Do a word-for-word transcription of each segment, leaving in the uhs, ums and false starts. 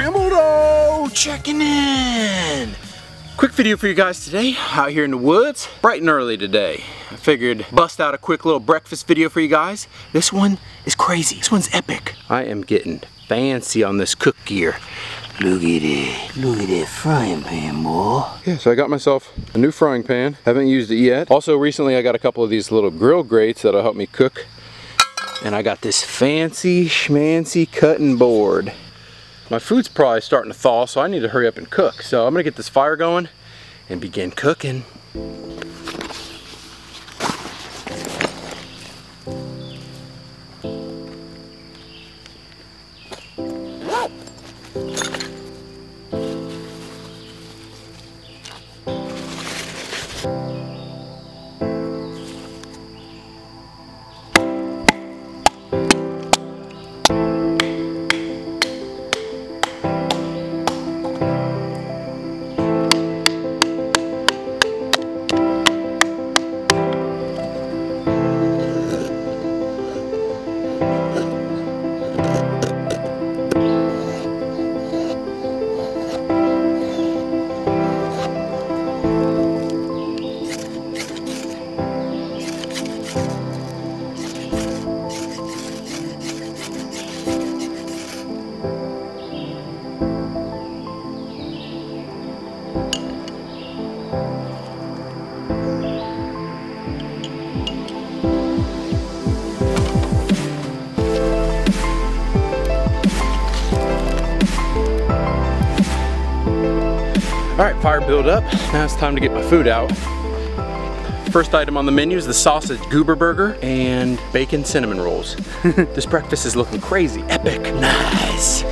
Scrambled O checking in. Quick video for you guys today, out here in the woods, bright and early today. I figured bust out a quick little breakfast video for you guys. This one is crazy, this one's epic. I am getting fancy on this cook gear. Look at it, look at that frying pan, boy. Yeah, so I got myself a new frying pan, haven't used it yet. Also recently I got a couple of these little grill grates that'll help me cook. And I got this fancy schmancy cutting board. My food's probably starting to thaw, so I need to hurry up and cook. So I'm gonna get this fire going and begin cooking. All right, fire build up. Now it's time to get my food out. First item on the menu is the sausage goober burger and bacon cinnamon rolls. This breakfast is looking crazy, epic, nice.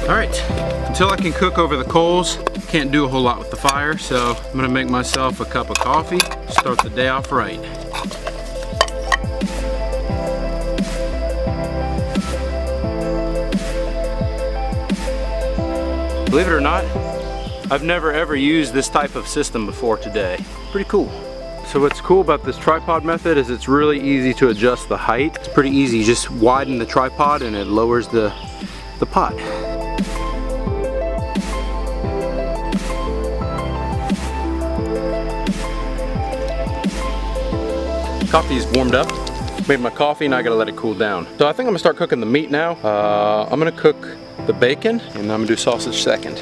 All right, until I can cook over the coals, can't do a whole lot with the fire, so I'm gonna make myself a cup of coffee, start the day off right. Believe it or not, I've never ever used this type of system before today. Pretty cool. So what's cool about this tripod method is it's really easy to adjust the height. It's pretty easy, you just widen the tripod and it lowers the, the pot. Coffee's warmed up. Made my coffee, and I gotta let it cool down. So I think I'm gonna start cooking the meat now. Uh, I'm gonna cook the bacon, and I'm gonna do sausage second.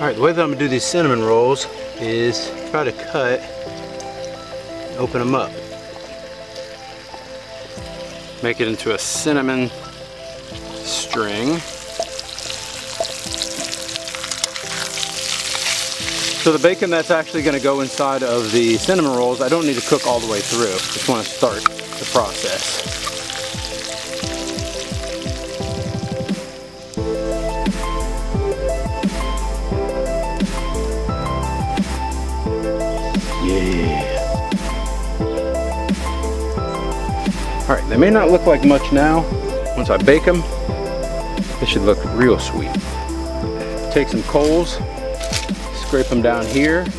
All right, the way that I'm gonna do these cinnamon rolls is try to cut, open them up. Make it into a cinnamon string. So the bacon that's actually going to go inside of the cinnamon rolls, I don't need to cook all the way through. Just want to start the process. Yeah. All right, they may not look like much now. Once I bake them, they should look real sweet. Take some coals. Scrape them down here. Now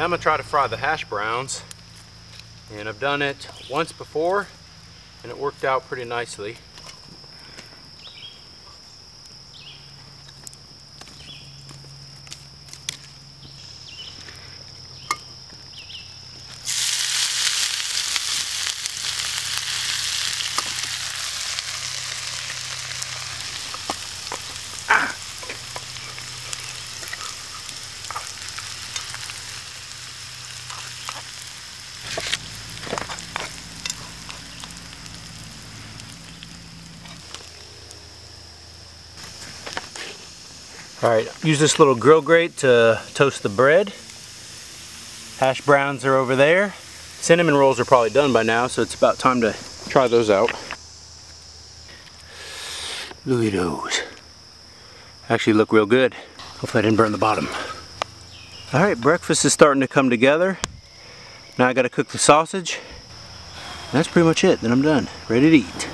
I'm gonna try to fry the hash browns. And I've done it once before and it worked out pretty nicely. All right, use this little grill grate to toast the bread. Hash browns are over there. Cinnamon rolls are probably done by now, so it's about time to try those out. Look at those. Actually look real good. Hopefully I didn't burn the bottom. All right, breakfast is starting to come together. Now I gotta cook the sausage. That's pretty much it. Then I'm done. Ready to eat.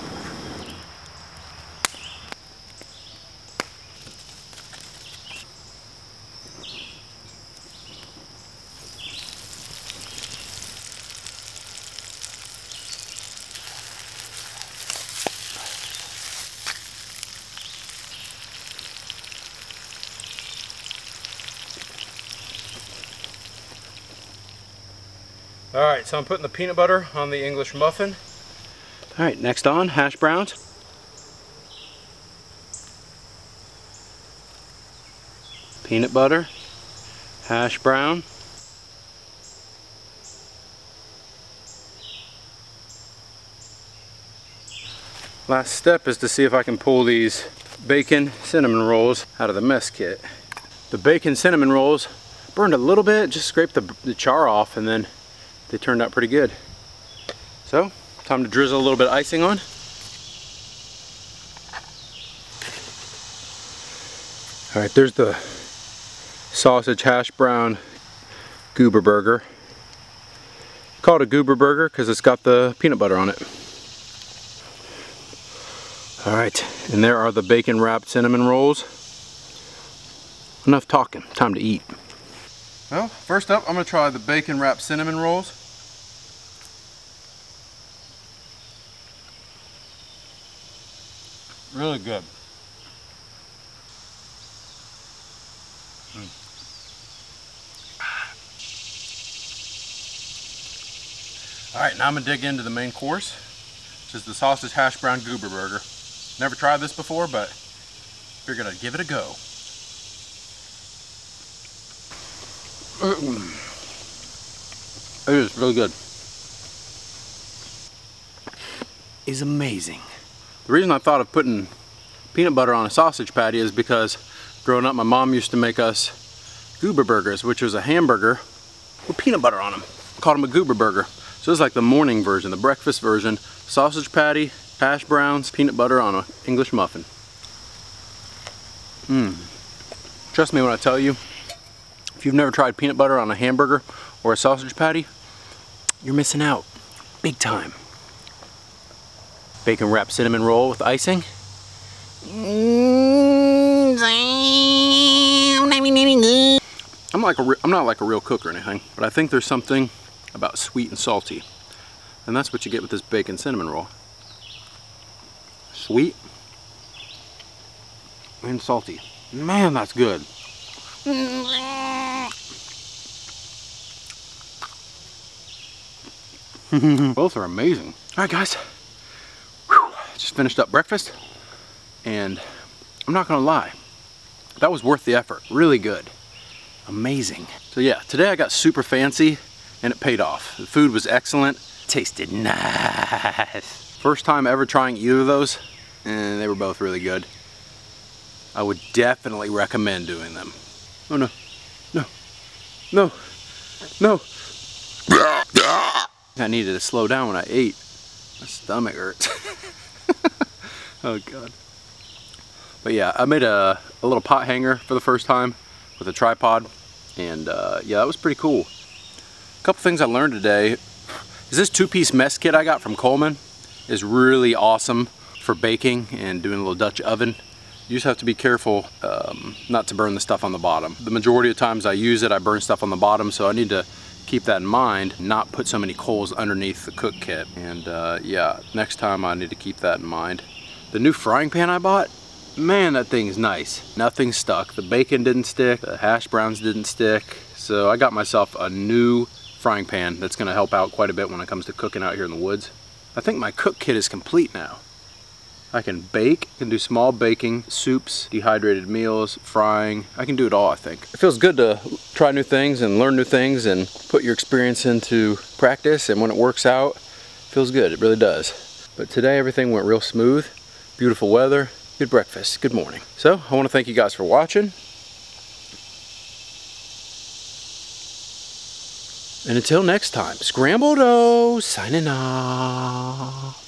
All right, so I'm putting the peanut butter on the English muffin. All right, next on, hash browns. Peanut butter, hash brown. Last step is to see if I can pull these bacon cinnamon rolls out of the mess kit. The bacon cinnamon rolls burned a little bit, just scraped the, the char off, and then they turned out pretty good. So, time to drizzle a little bit of icing on. All right, there's the sausage hash brown goober burger. Called a goober burger because it's got the peanut butter on it. All right, and there are the bacon wrapped cinnamon rolls. Enough talking, time to eat. Well, first up, I'm going to try the bacon wrapped cinnamon rolls. Really good. Mm. All right, now I'm going to dig into the main course, which is the sausage hash brown goober burger. Never tried this before, but figured I'd give it a go. It is really good. It's amazing. The reason I thought of putting peanut butter on a sausage patty is because growing up my mom used to make us goober burgers, which was a hamburger with peanut butter on them. I called them a goober burger. So it's like the morning version, the breakfast version. Sausage patty, hash browns, peanut butter on an English muffin. Mmm. Trust me when I tell you, if you've never tried peanut butter on a hamburger or a sausage patty, you're missing out, big time. Bacon wrapped cinnamon roll with icing. I'm like a I'm not like a real cook or anything, but I think there's something about sweet and salty, and that's what you get with this bacon cinnamon roll. Sweet and salty. Man, that's good. Both are amazing. All right, guys. Whew. Just finished up breakfast, and I'm not gonna lie, that was worth the effort. Really good, amazing. So yeah, today I got super fancy, and it paid off. The food was excellent, tasted nice. First time ever trying either of those, and they were both really good. I would definitely recommend doing them. Oh no, no, no, no. I needed to slow down when I ate. My stomach hurts. Oh God. But yeah, I made a, a little pot hanger for the first time with a tripod. And uh, yeah, that was pretty cool. A couple things I learned today is this two-piece mess kit I got from Coleman is really awesome for baking and doing a little Dutch oven. You just have to be careful um, not to burn the stuff on the bottom. The majority of times I use it, I burn stuff on the bottom, so I need to keep that in mind, not put so many coals underneath the cook kit. And uh, yeah, next time I need to keep that in mind. The new frying pan I bought, man, that thing is nice. Nothing stuck. The bacon didn't stick, the hash browns didn't stick. So I got myself a new frying pan that's gonna help out quite a bit when it comes to cooking out here in the woods. I think my cook kit is complete now. I can bake, I can do small baking, soups, dehydrated meals, frying. I can do it all, I think. It feels good to try new things and learn new things and put your experience into practice, and when it works out, it feels good, it really does. But today everything went real smooth, beautiful weather, good breakfast, good morning. So I want to thank you guys for watching. And until next time, Scrambled O, signing off.